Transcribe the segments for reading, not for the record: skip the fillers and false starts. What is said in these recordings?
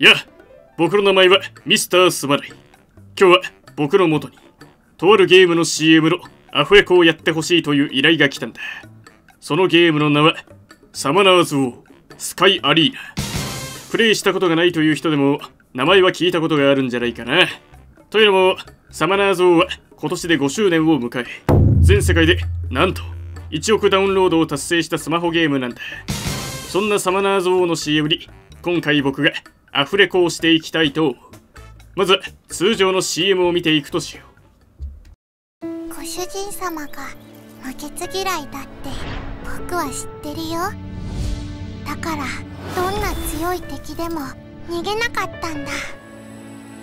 いや、僕の名前はミスターすまない。今日は僕の元に、とあるゲームの CM のアフレコをやってほしいという依頼が来たんだ。そのゲームの名は、サマナーズ・ウォー・スカイ・アリーナ。プレイしたことがないという人でも、名前は聞いたことがあるんじゃないかな。というのも、サマナーズ・ウォーは今年で5周年を迎え、全世界でなんと1億ダウンロードを達成したスマホゲームなんだ。そんなサマナーズ・ウォーの CM に、今回僕が、アフレコをしていきたいと思う。まずは通常の CM を見ていくとしよう。ご主人様が負けず嫌いだって僕は知ってるよ。だからどんな強い敵でも逃げなかったんだ。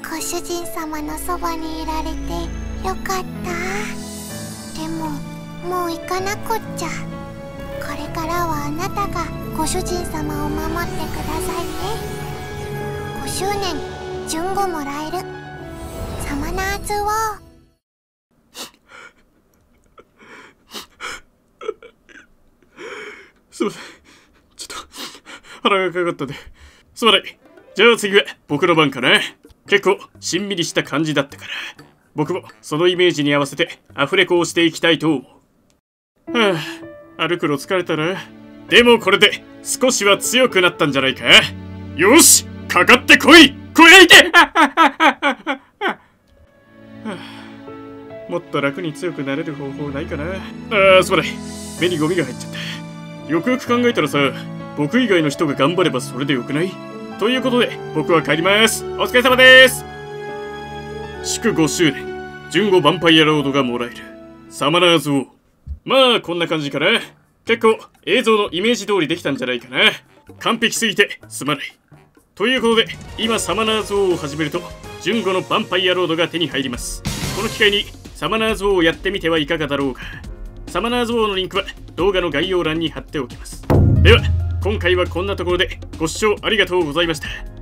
ご主人様のそばにいられてよかった。でももう行かなこっちゃ。これからはあなたがご主人様を守ってくださいね。5周年、順語もらえる。サマナーズ・ウォー。すいません。ちょっと腹がかかったんで。すまない。じゃあ次は僕の番かな。結構しんみりした感じだったから。僕もそのイメージに合わせてアフレコをしていきたいと思う。はあ、歩くの疲れたな。でもこれで少しは強くなったんじゃないか。よし！かかってこい！これいて！もっと楽に強くなれる方法ないかな。ああ、すまない。目にゴミが入っちゃった。よくよく考えたらさ、僕以外の人が頑張ればそれでよくない？ということで、僕は帰ります。お疲れ様です。祝5周年、順語ヴァンパイアロードがもらえる。サマナーズ・ウォー。まあ、こんな感じかな。結構、映像のイメージ通りできたんじゃないかな。完璧すぎて、すまない。ということで、今サマナーズ・ウォーを始めると、順語のヴァンパイアロードが手に入ります。この機会にサマナーズ・ウォーをやってみてはいかがだろうか。サマナーズ・ウォーのリンクは動画の概要欄に貼っておきます。では、今回はこんなところでご視聴ありがとうございました。